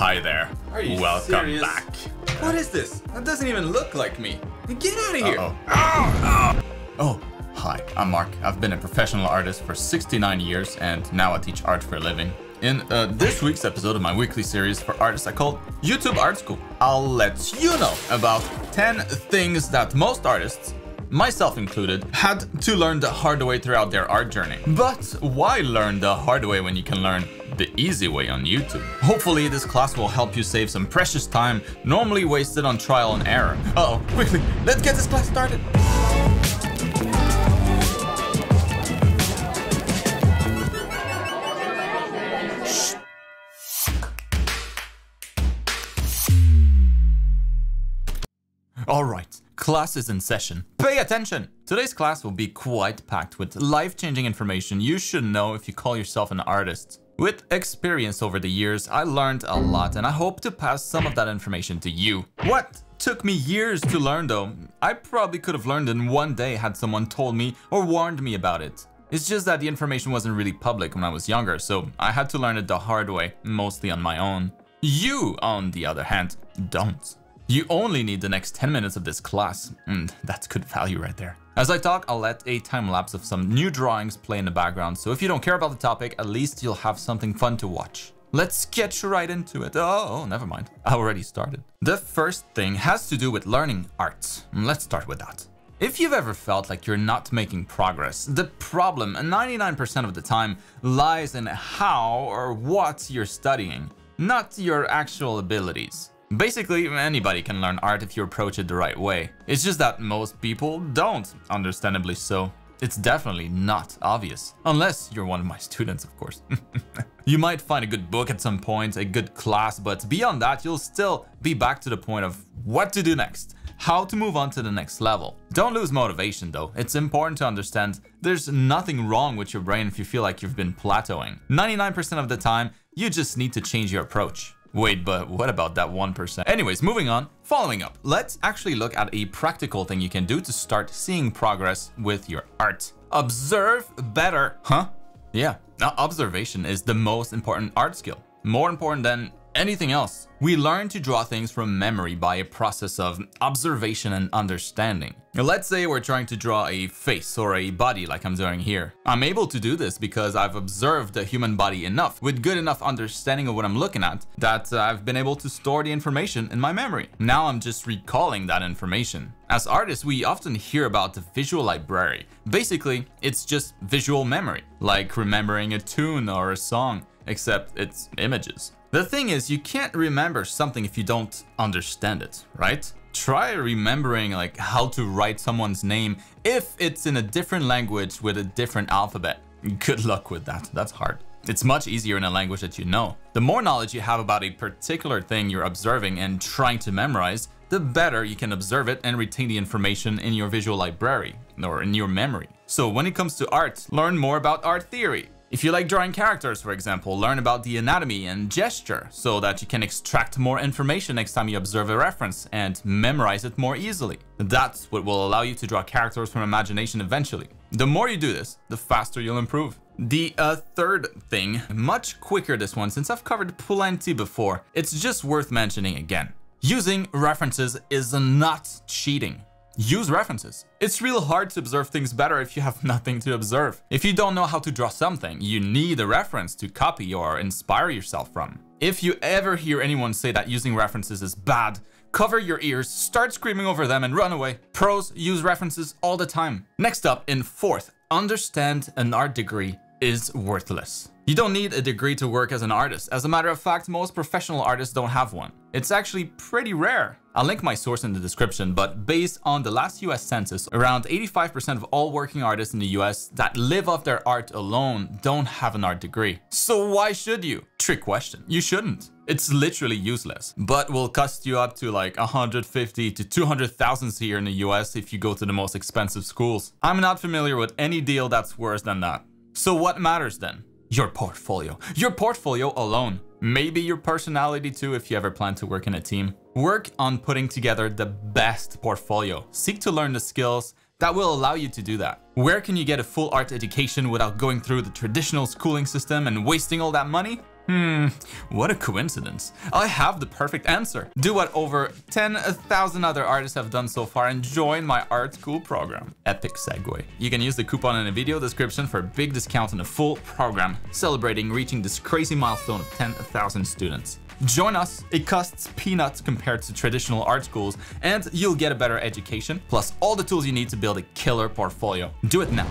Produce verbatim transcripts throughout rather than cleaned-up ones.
Hi there. Are you Welcome serious? back. What is this? That doesn't even look like me. Get out of here. Uh oh. Oh. Oh. Hi, I'm Mark. I've been a professional artist for sixty-nine years, and now I teach art for a living. In uh, this week's episode of my weekly series for artists I called YouTube Art School, I'll let you know about ten things that most artists, myself included, had to learn the hard way throughout their art journey. But why learn the hard way when you can learn the easy way on YouTube? Hopefully this class will help you save some precious time normally wasted on trial and error. Uh-oh, quickly, let's get this class started. All right, class is in session. Pay attention! Today's class will be quite packed with life-changing information you should know if you call yourself an artist. With experience over the years, I learned a lot, and I hope to pass some of that information to you. What took me years to learn though, I probably could have learned in one day had someone told me or warned me about it. It's just that the information wasn't really public when I was younger, so I had to learn it the hard way, mostly on my own. You, on the other hand, don't. You only need the next ten minutes of this class, and that's good value right there. As I talk, I'll let a time lapse of some new drawings play in the background, so if you don't care about the topic, at least you'll have something fun to watch. Let's get right into it. Oh, never mind. I already started. The first thing has to do with learning art. Let's start with that. If you've ever felt like you're not making progress, the problem ninety-nine percent of the time lies in how or what you're studying, not your actual abilities. Basically, anybody can learn art if you approach it the right way. It's just that most people don't, understandably so. It's definitely not obvious. Unless you're one of my students, of course. You might find a good book at some point, a good class, but beyond that, you'll still be back to the point of what to do next, how to move on to the next level. Don't lose motivation though. It's important to understand there's nothing wrong with your brain if you feel like you've been plateauing. ninety-nine percent of the time, you just need to change your approach. Wait, but what about that one percent? Anyways, moving on, following up, let's actually look at a practical thing you can do to start seeing progress with your art. Observe better, huh? Yeah, now observation is the most important art skill, more important than anything else. We learn to draw things from memory by a process of observation and understanding. Let's say we're trying to draw a face or a body like I'm doing here. I'm able to do this because I've observed the human body enough, with good enough understanding of what I'm looking at, that I've been able to store the information in my memory. Now I'm just recalling that information. As artists, we often hear about the visual library. Basically, it's just visual memory, like remembering a tune or a song, except it's images. The thing is, you can't remember something if you don't understand it, right? Try remembering like how to write someone's name if it's in a different language with a different alphabet. Good luck with that, that's hard. It's much easier in a language that you know. The more knowledge you have about a particular thing you're observing and trying to memorize, the better you can observe it and retain the information in your visual library or in your memory. So when it comes to art, learn more about art theory. If you like drawing characters, for example, learn about the anatomy and gesture so that you can extract more information next time you observe a reference and memorize it more easily. That's what will allow you to draw characters from imagination eventually. The more you do this, the faster you'll improve. The uh, third thing, much quicker this one since I've covered plenty before, it's just worth mentioning again. Using references is not cheating. Use references. It's real hard to observe things better if you have nothing to observe. If you don't know how to draw something, you need a reference to copy or inspire yourself from. If you ever hear anyone say that using references is bad, cover your ears, start screaming over them, and run away. Pros use references all the time. Next up, in fourth, understand an art degree is worthless. You don't need a degree to work as an artist. As a matter of fact, most professional artists don't have one. It's actually pretty rare. I'll link my source in the description, but based on the last U S census, around eighty-five percent of all working artists in the U S that live off their art alone don't have an art degree. So why should you? Trick question. You shouldn't. It's literally useless, but will cost you up to like one hundred fifty to two hundred thousand here in the U S if you go to the most expensive schools. I'm not familiar with any deal that's worse than that. So what matters then? Your portfolio. Your portfolio alone. Maybe your personality too if you ever plan to work in a team. Work on putting together the best portfolio. Seek to learn the skills that will allow you to do that. Where can you get a full art education without going through the traditional schooling system and wasting all that money? Hmm, what a coincidence. I have the perfect answer. Do what over ten thousand other artists have done so far and join my art school program. Epic segue. You can use the coupon in the video description for a big discount on a full program, celebrating reaching this crazy milestone of ten thousand students. Join us, it costs peanuts compared to traditional art schools, and you'll get a better education, plus all the tools you need to build a killer portfolio. Do it now.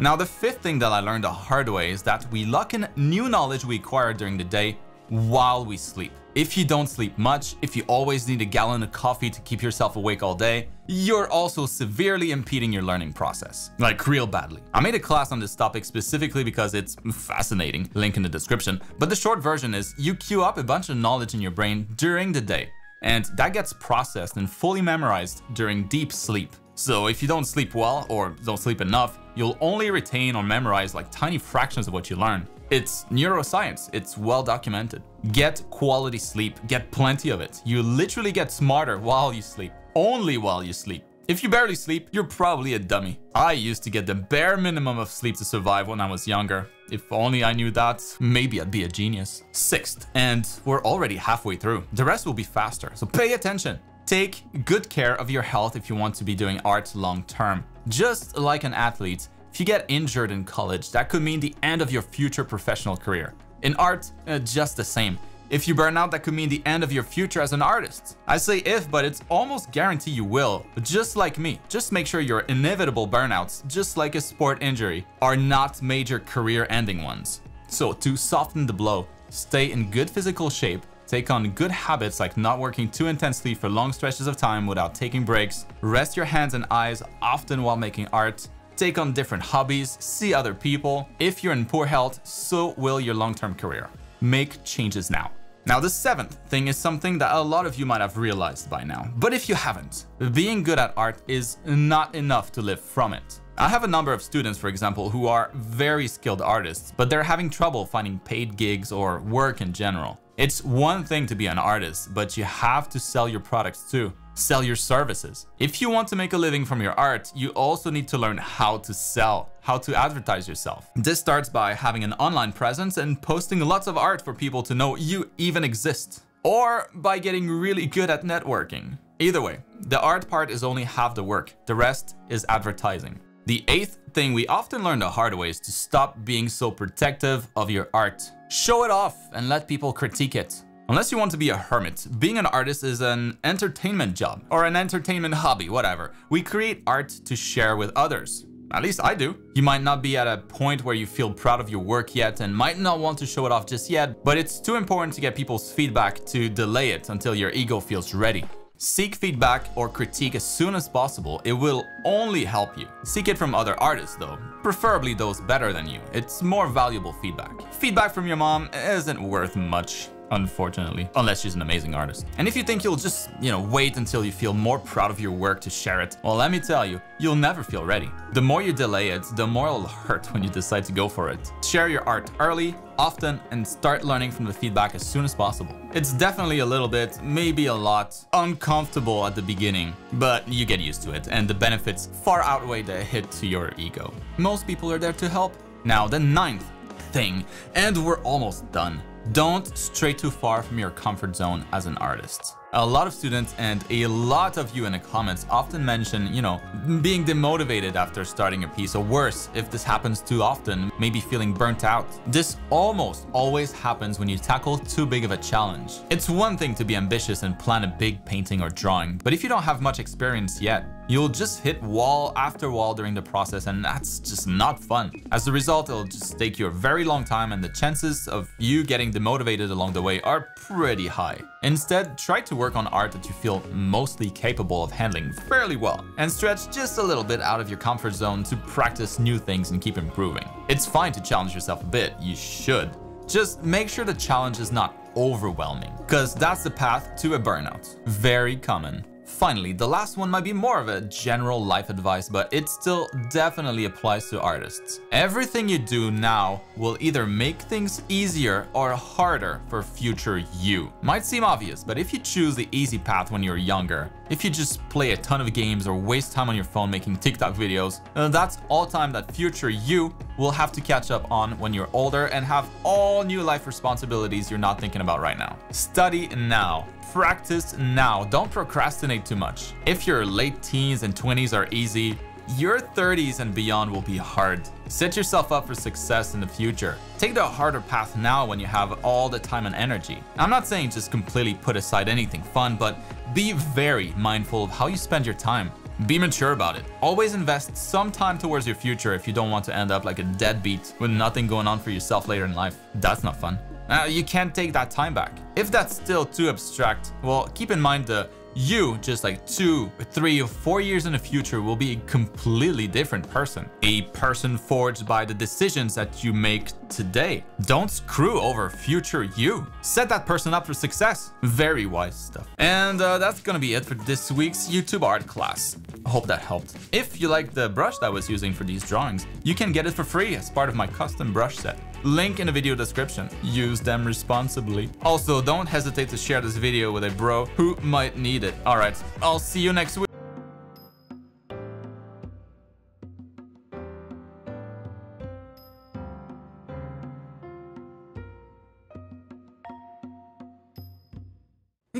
Now, the fifth thing that I learned the hard way is that we lock in new knowledge we acquire during the day while we sleep. If you don't sleep much, if you always need a gallon of coffee to keep yourself awake all day, you're also severely impeding your learning process. Like real badly. I made a class on this topic specifically because it's fascinating, link in the description. But the short version is you queue up a bunch of knowledge in your brain during the day, and that gets processed and fully memorized during deep sleep. So if you don't sleep well or don't sleep enough, you'll only retain or memorize like tiny fractions of what you learn. It's neuroscience, it's well documented. Get quality sleep, get plenty of it. You literally get smarter while you sleep, only while you sleep. If you barely sleep, you're probably a dummy. I used to get the bare minimum of sleep to survive when I was younger. If only I knew that, maybe I'd be a genius. Sixth, and we're already halfway through. The rest will be faster, so pay attention. Take good care of your health if you want to be doing art long term. Just like an athlete, if you get injured in college, that could mean the end of your future professional career. In art, uh, just the same. If you burn out, that could mean the end of your future as an artist. I say if, but it's almost guaranteed you will. Just like me, just make sure your inevitable burnouts, just like a sport injury, are not major career-ending ones. So to soften the blow, stay in good physical shape. Take on good habits like not working too intensely for long stretches of time without taking breaks. Rest your hands and eyes often while making art. Take on different hobbies. See other people. If you're in poor health, so will your long-term career. Make changes now. Now, the seventh thing is something that a lot of you might have realized by now. But if you haven't, being good at art is not enough to live from it. I have a number of students, for example, who are very skilled artists, but they're having trouble finding paid gigs or work in general. It's one thing to be an artist, but you have to sell your products too. Sell your services. If you want to make a living from your art, you also need to learn how to sell, how to advertise yourself. This starts by having an online presence and posting lots of art for people to know you even exist, or by getting really good at networking. Either way, the art part is only half the work. The rest is advertising. The eighth thing we often learn the hard way is to stop being so protective of your art. Show it off and let people critique it. Unless you want to be a hermit, being an artist is an entertainment job or an entertainment hobby, whatever. We create art to share with others. At least I do. You might not be at a point where you feel proud of your work yet and might not want to show it off just yet, but it's too important to get people's feedback to delay it until your ego feels ready. Seek feedback or critique as soon as possible. It will only help you. Seek it from other artists though, preferably those better than you. It's more valuable feedback. Feedback from your mom isn't worth much, unfortunately, unless she's an amazing artist. And if you think you'll just, you know, wait until you feel more proud of your work to share it, well, let me tell you, you'll never feel ready. The more you delay it, the more it'll hurt when you decide to go for it. Share your art early, often, and start learning from the feedback as soon as possible. It's definitely a little bit, maybe a lot, uncomfortable at the beginning, but you get used to it, and the benefits far outweigh the hit to your ego. Most people are there to help. Now, the ninth thing, and we're almost done. Don't stray too far from your comfort zone as an artist. A lot of students and a lot of you in the comments often mention, you know, being demotivated after starting a piece, or worse, if this happens too often, maybe feeling burnt out. This almost always happens when you tackle too big of a challenge. It's one thing to be ambitious and plan a big painting or drawing, but if you don't have much experience yet, you'll just hit wall after wall during the process, and that's just not fun. As a result, it'll just take you a very long time, and the chances of you getting demotivated along the way are pretty high. Instead, try to work on art that you feel mostly capable of handling fairly well, and stretch just a little bit out of your comfort zone to practice new things and keep improving. It's fine to challenge yourself a bit, you should. Just make sure the challenge is not overwhelming, because that's the path to a burnout. Very common. Finally, the last one might be more of a general life advice, but it still definitely applies to artists. Everything you do now will either make things easier or harder for future you. Might seem obvious, but if you choose the easy path when you're younger, If you just play a ton of games or waste time on your phone making TikTok videos, then that's all time that future you will have to catch up on when you're older and have all new life responsibilities you're not thinking about right now. Study now. Practice now. Don't procrastinate too much. If your late teens and twenties are easy, your thirties and beyond will be hard. Set yourself up for success in the future. Take the harder path now when you have all the time and energy. I'm not saying just completely put aside anything fun, but be very mindful of how you spend your time. Be mature about it. Always invest some time towards your future if you don't want to end up like a deadbeat with nothing going on for yourself later in life. That's not fun. Uh, you can't take that time back. If that's still too abstract, well, keep in mind the you just like two, three, or four years in the future will be a completely different person. A person forged by the decisions that you make today. Don't screw over future you. Set that person up for success. Very wise stuff. And uh, that's gonna be it for this week's YouTube art class. I hope that helped. If you like the brush that I was using for these drawings, you can get it for free as part of my custom brush set. Link in the video description. Use them responsibly. Also, don't hesitate to share this video with a bro who might need it. All right, I'll see you next week.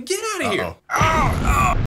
Get out of uh-oh. here. Oh, oh.